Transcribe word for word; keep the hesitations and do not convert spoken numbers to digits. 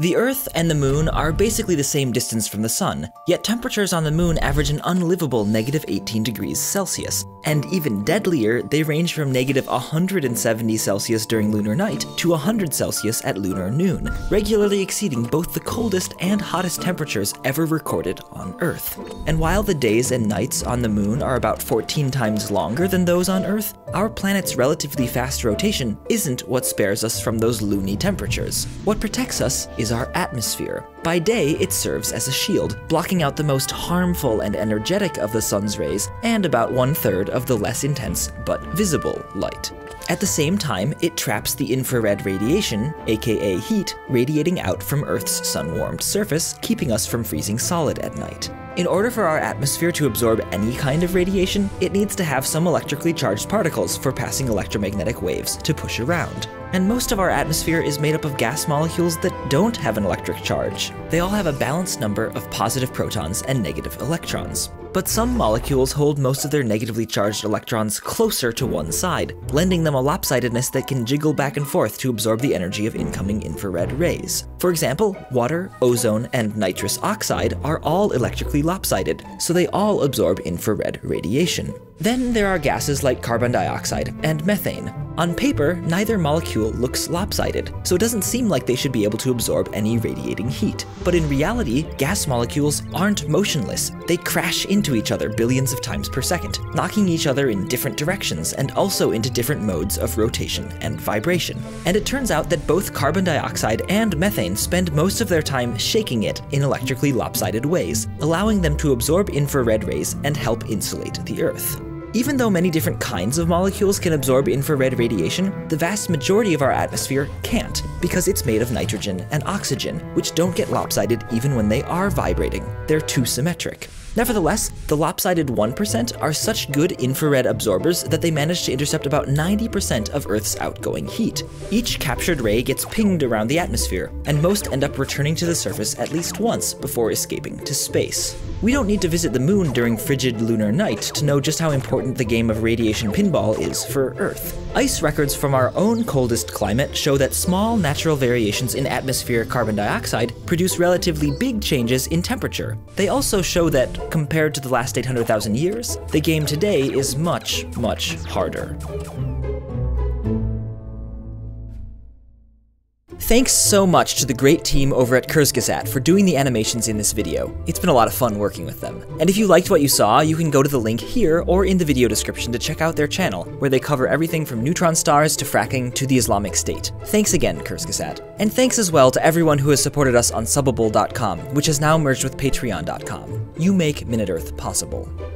The Earth and the Moon are basically the same distance from the Sun, yet temperatures on the Moon average an unlivable negative eighteen degrees Celsius, and even deadlier, they range from negative one hundred seventy Celsius during lunar night to one hundred Celsius at lunar noon, regularly exceeding both the coldest and hottest temperatures ever recorded on Earth. And while the days and nights on the Moon are about fourteen times longer than those on Earth, our planet's relatively fast rotation isn't what spares us from those loony temperatures. What protects us is our atmosphere. By day, it serves as a shield, blocking out the most harmful and energetic of the sun's rays, and about one-third of the less intense but visible light. At the same time, it traps the infrared radiation, aka heat, radiating out from Earth's sun-warmed surface, keeping us from freezing solid at night. In order for our atmosphere to absorb any kind of radiation, it needs to have some electrically charged particles for passing electromagnetic waves to push around. And most of our atmosphere is made up of gas molecules that don't have an electric charge. They all have a balanced number of positive protons and negative electrons. But some molecules hold most of their negatively charged electrons closer to one side, lending them a lopsidedness that can jiggle back and forth to absorb the energy of incoming infrared rays. For example, water, ozone, and nitrous oxide are all electrically lopsided, so they all absorb infrared radiation. Then there are gases like carbon dioxide and methane. On paper, neither molecule looks lopsided, so it doesn't seem like they should be able to absorb any radiating heat. But in reality, gas molecules aren't motionless. They crash into each other billions of times per second, knocking each other in different directions and also into different modes of rotation and vibration. And it turns out that both carbon dioxide and methane spend most of their time shaking it in electrically lopsided ways, allowing them to absorb infrared rays and help insulate the Earth. Even though many different kinds of molecules can absorb infrared radiation, the vast majority of our atmosphere can't, because it's made of nitrogen and oxygen, which don't get lopsided even when they are vibrating. They're too symmetric. Nevertheless, the lopsided one percent are such good infrared absorbers that they manage to intercept about ninety percent of Earth's outgoing heat. Each captured ray gets pinged around the atmosphere, and most end up returning to the surface at least once before escaping to space. We don't need to visit the Moon during frigid lunar night to know just how important the game of radiation pinball is for Earth. Ice records from our own coldest climate show that small natural variations in atmospheric carbon dioxide produce relatively big changes in temperature. They also show that, compared to the last eight hundred thousand years, the game today is much, much harder. Thanks so much to the great team over at Kurzgesagt for doing the animations in this video. It's been a lot of fun working with them. And if you liked what you saw, you can go to the link here or in the video description to check out their channel, where they cover everything from neutron stars to fracking to the Islamic State. Thanks again, Kurzgesagt. And thanks as well to everyone who has supported us on Subbable dot com, which has now merged with Patreon dot com. You make Minute Earth possible.